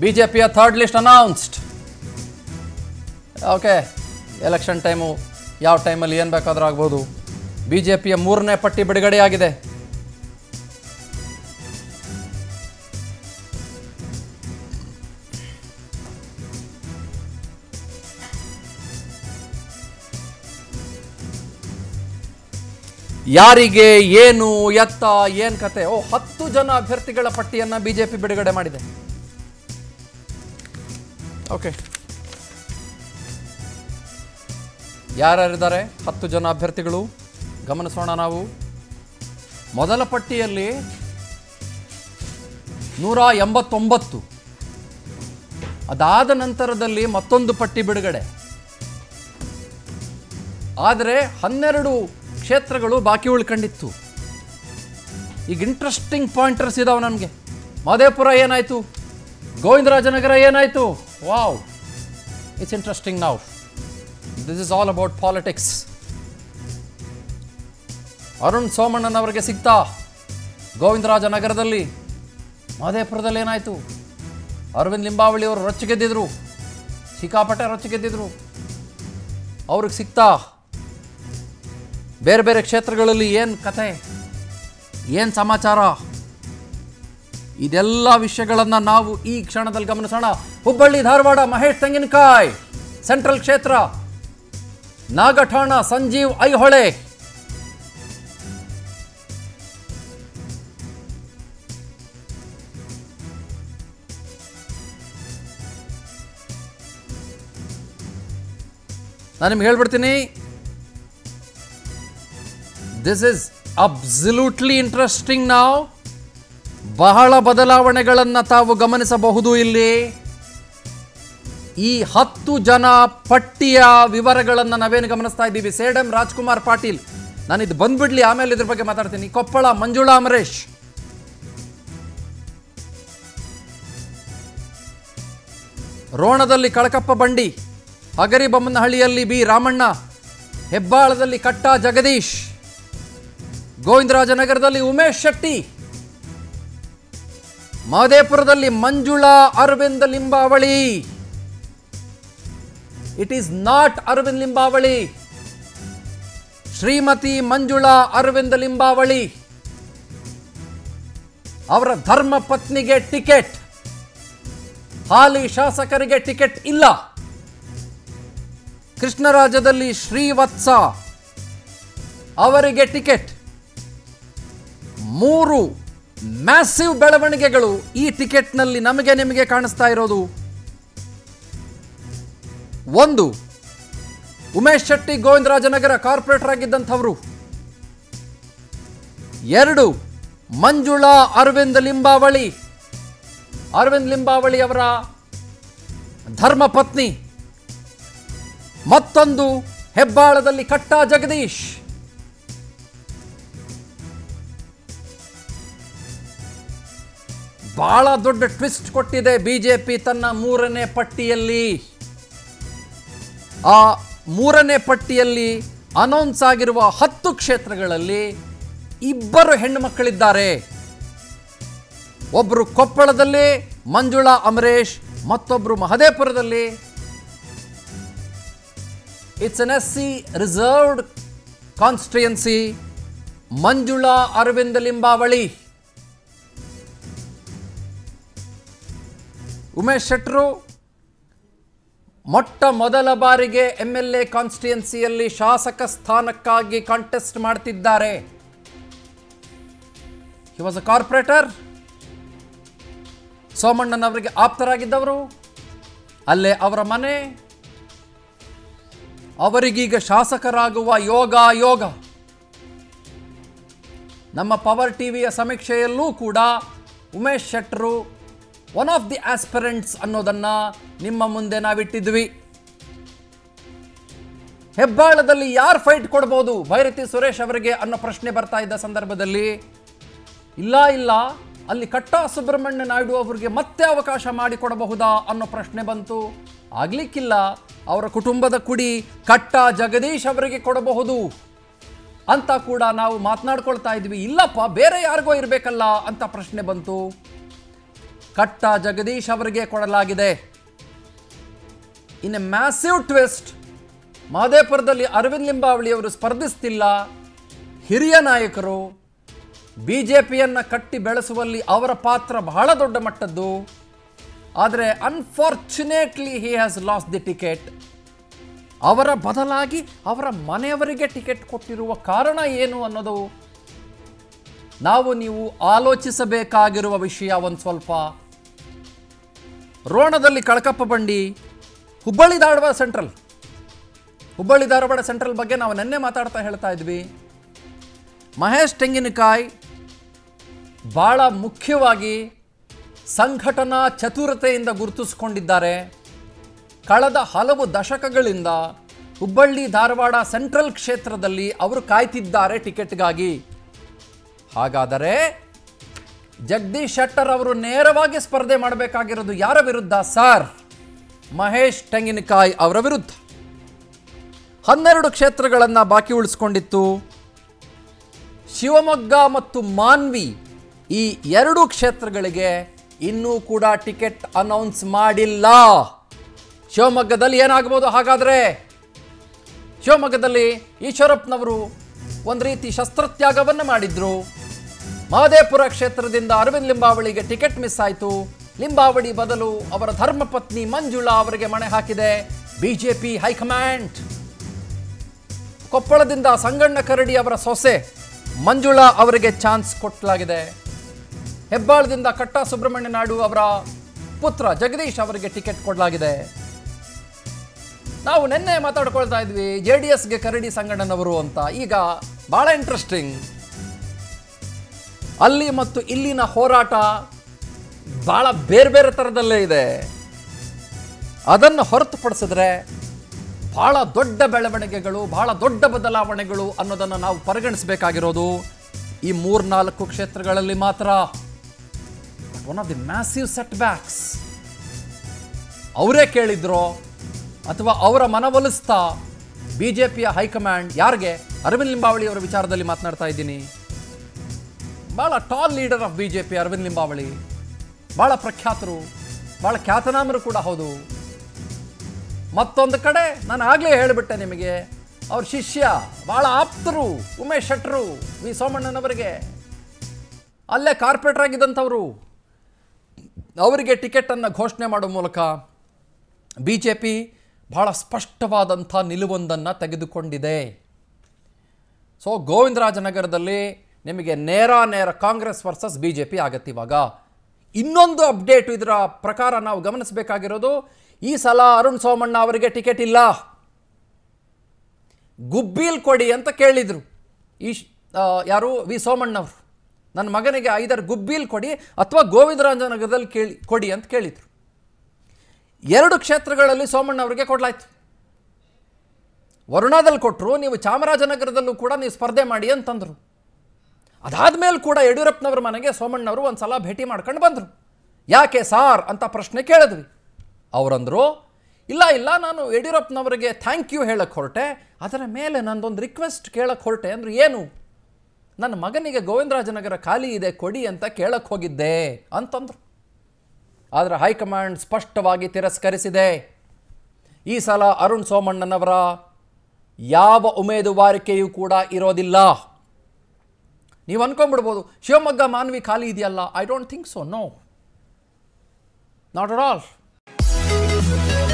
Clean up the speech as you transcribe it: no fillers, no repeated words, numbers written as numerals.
BJP's third list announced. Okay, election time ಯಾವ ಟೈಮಲ್ಲಿ ಏನು ಬೇಕಾದರೂ ಆಗಬಹುದು. BJP's ಮೂರನೇ ಪಟ್ಟಿ ಬಿಡುಗಡೆ ಆಗಿದೆ. ಯಾರಿಗೆ ಏನು ಎತ್ತ ಏನು ಕತೆ? 10 ಜನ ಅಭ್ಯರ್ಥಿಗಳ ಪಟ್ಟಿಯನ್ನು ಬಿಜೆಪಿ ಬಿಡುಗಡೆ ಮಾಡಿದೆ. ಓಕೆ, ಯಾರಿದ್ದಾರೆ 10 ಜನ ಅಭ್ಯರ್ಥಿಗಳು ಗಮನಿಸೋಣ. ನಾವು ಮೊದಲ ಪಟ್ಟಿಯಲ್ಲಿ 189, ಅದಾದ ನಂತರದಲ್ಲಿ ಮತ್ತೊಂದು ಪಟ್ಟಿ ಬಿಡುಗಡೆ. ಆದರೆ 12 ಕ್ಷೇತ್ರಗಳು ಬಾಕಿ ಉಳ್ಕೊಂಡಿತ್ತು. ಈಗ ಇಂಟ್ರೆಸ್ಟಿಂಗ್ ಪಾಯಿಂಟರ್ಸ್ ಇದಾವೆ ನಮಗೆ. ಮಹದೇಪುರ ಏನಾಯಿತು, ಗೋವಿಂದರಾಜನಗರ ಏನಾಯಿತು? Wow, it's interesting now. This is all about politics. Arun ಸೋಮನನ್ ಅವರಿಗೆ ಸಿಗ್ತಾ ಗೋವಿಂದರಾಜನಗರದಲ್ಲಿ, ಮಹದೇಪುರದಲ್ಲಿ ಏನಾಯಿತು? ಅರವಿಂದ್ ಲಿಂಬಾವಳಿ ಅವರು ರೊಚ್ಚಿಗೆದ್ದಿದ್ರು, ಸಿಕ್ಕಾಪಟ್ಟೆ ರೊಚ್ಚಿಗೆದ್ದಿದ್ರು. ಅವ್ರಿಗೆ ಸಿಗ್ತಾ ಬೇರೆ ಬೇರೆ ಕ್ಷೇತ್ರಗಳಲ್ಲಿ ಏನು ಕತೆ, ಏನು ಸಮಾಚಾರ, ಇದೆಲ್ಲ ವಿಷಯಗಳನ್ನು ನಾವು ಈ ಕ್ಷಣದಲ್ಲಿ ಗಮನಿಸೋಣ. ಹುಬ್ಬಳ್ಳಿ ಧಾರವಾಡ ಮಹೇಶ್ ತೆನಕಾಯ್ ಸೆಂಟ್ರಲ್ ಕ್ಷೇತ್ರ, ನಾಗಠಾಣ ಸಂಜೀವ್ ಐಹೊಳೆ, ನಾನು ನಿಮ್ಗೆ ಹೇಳ್ಬಿಡ್ತೀನಿ, ದಿಸ್ ಇಸ್ ಅಬ್ಸಲ್ಯೂಟ್ಲಿ ಇಂಟ್ರೆಸ್ಟಿಂಗ್ ನಾವು. ಬಹಳ ಬದಲಾವಣೆಗಳನ್ನು ತಾವು ಗಮನಿಸಬಹುದು ಇಲ್ಲಿ. ಈ 10 ಜನ ಪಟ್ಟಿಯ ವಿವರಗಳನ್ನು ನಾವೇನು ಗಮನಿಸ್ತಾ ಇದ್ದೀವಿ? ಸೇಡಂ ರಾಜಕುಮಾರ್ ಪಾಟೀಲ್, ನಾನಿದು ಬಂದ್ಬಿಡ್ಲಿ, ಆಮೇಲೆ ಇದ್ರ ಬಗ್ಗೆ ಮಾತಾಡ್ತೀನಿ. ಕೊಪ್ಪಳ ಮಂಜುಳಾ ಅಮರೇಶ್, ರೋಣದಲ್ಲಿ ಕಳಕಪ್ಪ ಬಂಡಿ, ಹಗರಿ ಬೊಮ್ಮನಹಳ್ಳಿಯಲ್ಲಿ ಬಿ ರಾಮಣ್ಣ, ಹೆಬ್బాಳದಲ್ಲಿ ಕಟ್ಟ ಜಗದೀಶ್, ಗೋವಿಂದರಾಜನಗರದಲ್ಲಿ ಉಮೇಶ್ ಶೆಟ್ಟಿ, ಮಹದೇಪುರದಲ್ಲಿ Manjula Arvind Limbavali. It is not Arvind Limbavali, Shrimati Manjula Arvind Limbavali ಅವರ ಧರ್ಮ ಪತ್ನಿಗೆ ಟಿಕೆಟ್, ಹಾಲಿ ಶಾಸಕರಿಗೆ ಟಿಕೆಟ್ ಇಲ್ಲ. ಕೃಷ್ಣರಾಜದಲ್ಲಿ ಶ್ರೀವತ್ಸ ಅವರಿಗೆ ಟಿಕೆಟ್. 3 ಮ್ಯಾಸಿವ್ ಬೆಳವಣಿಗೆಗಳು ಈ ಟಿಕೆಟ್ನಲ್ಲಿ ನಮಗೆ ನಿಮಗೆ ಕಾಣಿಸ್ತಾ ಇರೋದು. 1, ಉಮೇಶ್ ಶೆಟ್ಟಿ ಗೋವಿಂದರಾಜನಗರ ಕಾರ್ಪೊರೇಟರ್ ಆಗಿದ್ದಂಥವರು. 2, ಮಂಜುಳಾ ಅರವಿಂದ್ ಲಿಂಬಾವಳಿ ಅವರ ಧರ್ಮ ಪತ್ನಿ. ಮತ್ತೊಂದು ಹೆಬ್ಬಾಳದಲ್ಲಿ ಕಟ್ಟಾ ಜಗದೀಶ್. ಬಹಳ ದೊಡ್ಡ ಟ್ವಿಸ್ಟ್ ಕೊಟ್ಟಿದೆ ಬಿಜೆಪಿ ತನ್ನ ಮೂರನೇ ಪಟ್ಟಿಯಲ್ಲಿ. ಆ ಮೂರನೇ ಪಟ್ಟಿಯಲ್ಲಿ ಅನೌನ್ಸ್ ಆಗಿರುವ 10 ಕ್ಷೇತ್ರಗಳಲ್ಲಿ 2 ಹೆಣ್ಣುಮಕ್ಕಳಿದ್ದಾರೆ. ಒಬ್ಬರು ಕೊಪ್ಪಳದಲ್ಲಿ ಮಂಜುಳಾ ಅಮರೇಶ್, ಮತ್ತೊಬ್ಬರು ಮಹದೇಪುರದಲ್ಲಿ. It's an SC reserved constituency, Manjula Arvind Limbavali. Umesh ಶೆಟ್ಟರು ಮೊಟ್ಟ ಮೊದಲ ಬಾರಿಗೆ MLA ಕಾನ್ಸ್ಟಿಟ್ಯೂಯೆನ್ಸಿಯಲ್ಲಿ ಶಾಸಕ ಸ್ಥಾನಕ್ಕಾಗಿ ಕಾಂಟೆಸ್ಟ್ ಮಾಡ್ತಿದ್ದಾರೆ. ಹಿ ವಾಸ್ ಅ ಕಾರ್ಪೊರೇಟರ್, ಸೋಮಣ್ಣನ್ ಅವರಿಗೆ ಆಪ್ತರಾಗಿದ್ದವರು, ಅಲ್ಲೇ ಅವರ ಮನೆ. ಅವರಿಗೀಗ ಶಾಸಕರಾಗುವ ಯೋಗ. ನಮ್ಮ ಪವರ್ ಟಿವಿಯ ಸಮೀಕ್ಷೆಯಲ್ಲೂ ಕೂಡ ಉಮೇಶ್ ಶೆಟ್ಟರು ಒನ್ ಆಫ್ ದಿ ಆಸ್ಪಿರೆಂಟ್ಸ್ ಅನ್ನೋದನ್ನು ನಿಮ್ಮ ಮುಂದೆ ನಾವಿಟ್ಟಿದ್ವಿ. ಹೆಬ್ಬಾಳದಲ್ಲಿ ಯಾರು ಫೈಟ್ ಕೊಡ್ಬೋದು ಭೈರತಿ ಸುರೇಶ್ ಅವರಿಗೆ ಅನ್ನೋ ಪ್ರಶ್ನೆ ಬರ್ತಾ ಇದ್ದ ಸಂದರ್ಭದಲ್ಲಿ, ಇಲ್ಲ ಅಲ್ಲಿ ಕಟ್ಟಾ ಸುಬ್ರಹ್ಮಣ್ಯ ನಾಯ್ಡು ಅವರಿಗೆ ಮತ್ತೆ ಅವಕಾಶ ಮಾಡಿಕೊಡಬಹುದಾ ಅನ್ನೋ ಪ್ರಶ್ನೆ ಬಂತು. ಆಗಲಿಕ್ಕಿಲ್ಲ, ಅವರ ಕುಟುಂಬದ ಕುಡಿ ಕಟ್ಟಾ ಜಗದೀಶ್ ಅವರಿಗೆ ಕೊಡಬಹುದು ಅಂತ ಕೂಡ ನಾವು ಮಾತನಾಡ್ಕೊಳ್ತಾ ಇದ್ವಿ. ಇಲ್ಲಪ್ಪ, ಬೇರೆ ಯಾರಿಗೋ ಇರಬೇಕಲ್ಲ ಅಂತ ಪ್ರಶ್ನೆ ಬಂತು. ಕಟ್ಟ ಜಗದೀಶ್ ಅವರಿಗೆ ಕೊಡಲಾಗಿದೆ. ಇನ್ ಎ ಮ್ಯಾಸಿವ್ ಟ್ವಿಸ್ಟ್, ಮಹದೇಪುರದಲ್ಲಿ ಅರವಿಂದ್ ಲಿಂಬಾವಳಿ ಅವರು ಸ್ಪರ್ಧಿಸುತ್ತಿಲ್ಲ. ಹಿರಿಯ ನಾಯಕರು ಬಿಜೆಪಿಯನ್ನು ಕಟ್ಟಿ ಬೆಳೆಸುವಲ್ಲಿ ಅವರ ಪಾತ್ರ ಬಹಳ ದೊಡ್ಡ ಮಟ್ಟದ್ದು. ಆದರೆ unfortunately he has lost the ticket. ಅವರ ಬದಲಾಗಿ ಅವರ ಮನೆಯವರಿಗೆ ಟಿಕೆಟ್ ಕೊಟ್ಟಿರುವ ಕಾರಣ ಏನು ಅನ್ನೋದು ನಾವು ನೀವು ಆಲೋಚಿಸಬೇಕಾಗಿರುವ ವಿಷಯ. ಒಂದು ಸ್ವಲ್ಪ ರೋಣದಲ್ಲಿ ಕಳಕಪ್ಪ ಬಂಡಿ, ಹುಬ್ಬಳ್ಳಿ ಧಾರವಾಡ ಸೆಂಟ್ರಲ್, ಹುಬ್ಬಳ್ಳಿ ಧಾರವಾಡ ಸೆಂಟ್ರಲ್ ಬಗ್ಗೆ ನಾವು ನೆನ್ನೆ ಮಾತಾಡ್ತಾ ಹೇಳ್ತಾ ಇದ್ವಿ. ಮಹೇಶ್ ತೆಂಗಿನಕಾಯಿ ಭಾಳ ಮುಖ್ಯವಾಗಿ ಸಂಘಟನಾ ಚತುರತೆಯಿಂದ ಗುರುತಿಸಿಕೊಂಡಿದ್ದಾರೆ. ಕಳೆದ ಹಲವು ದಶಕಗಳಿಂದ ಹುಬ್ಬಳ್ಳಿ ಧಾರವಾಡ ಸೆಂಟ್ರಲ್ ಕ್ಷೇತ್ರದಲ್ಲಿ ಅವರು ಕಾಯ್ತಿದ್ದಾರೆ ಟಿಕೆಟ್ಗಾಗಿ. ಹಾಗಾದರೆ ಜಗದೀಶ್ ಶೆಟ್ಟರ್ ಅವರು ನೇರವಾಗಿ ಸ್ಪರ್ಧೆ ಮಾಡಬೇಕಾಗಿರೋದು ಯಾರ ವಿರುದ್ಧ ಸರ್? ಮಹೇಶ್ ತೆಂಗಿನಕಾಯಿ ಅವರ ವಿರುದ್ಧ. 12 ಕ್ಷೇತ್ರಗಳನ್ನು ಬಾಕಿ ಉಳಿಸಿಕೊಂಡಿತ್ತು. ಶಿವಮೊಗ್ಗ ಮತ್ತು ಮಾನ್ವಿ ಈ 2 ಕ್ಷೇತ್ರಗಳಿಗೆ ಇನ್ನೂ ಕೂಡ ಟಿಕೆಟ್ ಅನೌನ್ಸ್ ಮಾಡಿಲ್ಲ. ಶಿವಮೊಗ್ಗದಲ್ಲಿ ಏನಾಗಬಹುದು? ಹಾಗಾದರೆ ಶಿವಮೊಗ್ಗದಲ್ಲಿ ಈಶ್ವರಪ್ಪನವರು ಒಂದು ರೀತಿ ಶಸ್ತ್ರತ್ಯಾಗವನ್ನು ಮಾಡಿದ್ರು. ಮಹದೇಪುರ ಕ್ಷೇತ್ರದಿಂದ ಅರವಿಂದ್ ಲಿಂಬಾವಳಿಗೆ ಟಿಕೆಟ್ ಮಿಸ್ ಆಯಿತು. ಲಿಂಬಾವಳಿ ಬದಲು ಅವರ ಧರ್ಮಪತ್ನಿ ಮಂಜುಳಾ ಅವರಿಗೆ ಮಣೆ ಹಾಕಿದೆ ಬಿಜೆಪಿ ಹೈಕಮಾಂಡ್. ಕೊಪ್ಪಳದಿಂದ ಸಂಗಣ್ಣ ಕರಡಿ ಅವರ ಸೊಸೆ ಮಂಜುಳಾ ಅವರಿಗೆ ಚಾನ್ಸ್ ಕೊಟ್ಟಲಾಗಿದೆ. ಹೆಬ್ಬಾಳದಿಂದ ಕಟ್ಟ ಸುಬ್ರಹ್ಮಣ್ಯ ನಾಯ್ಡು ಅವರ ಪುತ್ರ ಜಗದೀಶ್ ಅವರಿಗೆ ಟಿಕೆಟ್ ಕೊಡಲಾಗಿದೆ. ನಾವು ನಿನ್ನೆ ಮಾತಾಡ್ಕೊಳ್ತಾ ಇದ್ವಿ ಜೆ ಡಿ ಎಸ್ಗೆ ಕರಡಿ ಸಂಗಣ್ಣನವರು ಅಂತ. ಈಗ ಭಾಳ ಇಂಟ್ರೆಸ್ಟಿಂಗ್, ಅಲ್ಲಿ ಮತ್ತು ಇಲ್ಲಿನ ಹೋರಾಟ ಭಾಳ ಬೇರೆ ಬೇರೆ ಥರದಲ್ಲೇ ಇದೆ. ಅದನ್ನು ಹೊರತುಪಡಿಸಿದ್ರೆ ಭಾಳ ದೊಡ್ಡ ಬೆಳವಣಿಗೆಗಳು, ಭಾಳ ದೊಡ್ಡ ಬದಲಾವಣೆಗಳು ಅನ್ನೋದನ್ನು ನಾವು ಪರಿಗಣಿಸಬೇಕಾಗಿರೋದು ಈ 3-4 ಕ್ಷೇತ್ರಗಳಲ್ಲಿ ಮಾತ್ರ. One of the massive set Bacs. ಅವರೇ ಕೇಳಿದ್ರು ಅಥವಾ ಅವರ ಮನವೊಲಿಸ್ತಾ ಬಿ ಜೆ ಪಿಯ ಹೈಕಮಾಂಡ್ ಯಾರಿಗೆ? ಅರವಿಂದ್ ಲಿಂಬಾವಳಿ ಅವರ ವಿಚಾರದಲ್ಲಿ ಮಾತನಾಡ್ತಾ ಇದ್ದೀನಿ. ಭಾಳ tall leader of B J P Arvind Limbavali, ಭಾಳ ಪ್ರಖ್ಯಾತರು, ಭಾಳ ಖ್ಯಾತನಾಮರು ಕೂಡ ಹೌದು. ಮತ್ತೊಂದು ಕಡೆ ನಾನು ಆಗಲೇ ಹೇಳಿಬಿಟ್ಟೆ ನಿಮಗೆ, ಅವ್ರ ಶಿಷ್ಯ ಭಾಳ ಆಪ್ತರು ಉಮೇಶ್ ಶೆಟ್ಟರು ವಿ ಸೋಮಣ್ಣನವರಿಗೆ, ಅಲ್ಲೇ ಕಾರ್ಪೊರೇಟರ್ ಆಗಿದ್ದಂಥವರು. ಅವರಿಗೆ ಟಿಕೆಟನ್ನು ಘೋಷಣೆ ಮಾಡೋ ಮೂಲಕ ಬಿ ಜೆ ಪಿ ಭಾಳ ಸ್ಪಷ್ಟವಾದಂಥ ನಿಲುವೊಂದನ್ನು ತೆಗೆದುಕೊಂಡಿದೆ. ಸೊ ಗೋವಿಂದರಾಜನಗರದಲ್ಲಿ ನಿಮಗೆ ನೇರ Congress versus B J P ಆಗತ್ತೆ. ಇವಾಗ ಇನ್ನೊಂದು ಅಪ್ಡೇಟ್ ಇದರ ಪ್ರಕಾರ ನಾವು ಗಮನಿಸಬೇಕಾಗಿರೋದು, ಈ ಸಲ ಅರುಣ್ ಸೋಮಣ್ಣ ಅವರಿಗೆ ಟಿಕೆಟ್ ಇಲ್ಲ. ಗುಬ್ಬಿಲ್ ಕೊಡಿ ಅಂತ ಕೇಳಿದರು ಯಾರು ವಿ ಸೋಮಣ್ಣವರು, ನನ್ನ ಮಗನಿಗೆ ಐದರ ಗುಬ್ಬಿಲ್ ಕೊಡಿ ಅಥವಾ ಗೋವಿಂದರಾಜನಗರದಲ್ಲಿ ಕೊಡಿ ಅಂತ ಕೇಳಿದರು. 2 ಕ್ಷೇತ್ರಗಳಲ್ಲಿ ಸೋಮಣ್ಣ ಅವರಿಗೆ ಕೊಡಲಾಯಿತು. ವರುಣಾದಲ್ಲಿ ಕೊಟ್ಟರು, ನೀವು ಚಾಮರಾಜನಗರದಲ್ಲೂ ಕೂಡ ನೀವು ಸ್ಪರ್ಧೆ ಮಾಡಿ ಅಂತಂದರು. ಅದಾದಮೇಲೆ ಕೂಡ ಯಡಿಯೂರಪ್ಪನವ್ರ ಮನೆಗೆ ಸೋಮಣ್ಣವರು ಒಂದು ಸಲ ಭೇಟಿ ಮಾಡ್ಕೊಂಡು ಬಂದರು. ಯಾಕೆ ಸಾರ್ ಅಂತ ಪ್ರಶ್ನೆ ಕೇಳಿದ್ವಿ. ಅವರಂದರು ಇಲ್ಲ ನಾನು ಯಡಿಯೂರಪ್ಪನವರಿಗೆ ಥ್ಯಾಂಕ್ ಯು ಹೇಳಕ್ಕೆ ಹೊರಟೆ, ಅದರ ಮೇಲೆ ನಂದೊಂದು ರಿಕ್ವೆಸ್ಟ್ ಕೇಳಕ್ಕೆ ಹೊರಟೆ. ಅಂದರೆ ಏನು? ನನ್ನ ಮಗನಿಗೆ ಗೋವಿಂದರಾಜನಗರ ಖಾಲಿ ಇದೆ ಕೊಡಿ ಅಂತ ಕೇಳಕ್ಕೆ ಹೋಗಿದ್ದೆ ಅಂತಂದರು. ಆದರೆ ಹೈಕಮಾಂಡ್ ಸ್ಪಷ್ಟವಾಗಿ ತಿರಸ್ಕರಿಸಿದೆ. ಈ ಸಲ ಅರುಣ್ ಸೋಮಣ್ಣನವರ ಯಾವ ಉಮೇದುವಾರಿಕೆಯೂ ಕೂಡ ಇರೋದಿಲ್ಲ. ನೀವು ಅಂದ್ಕೊಂಡ್ಬಿಡ್ಬೋದು ಶಿವಮೊಗ್ಗ ಮಾನ್ವಿ ಖಾಲಿ ಇದೆಯಲ್ಲ, I don't think so, no, not at all.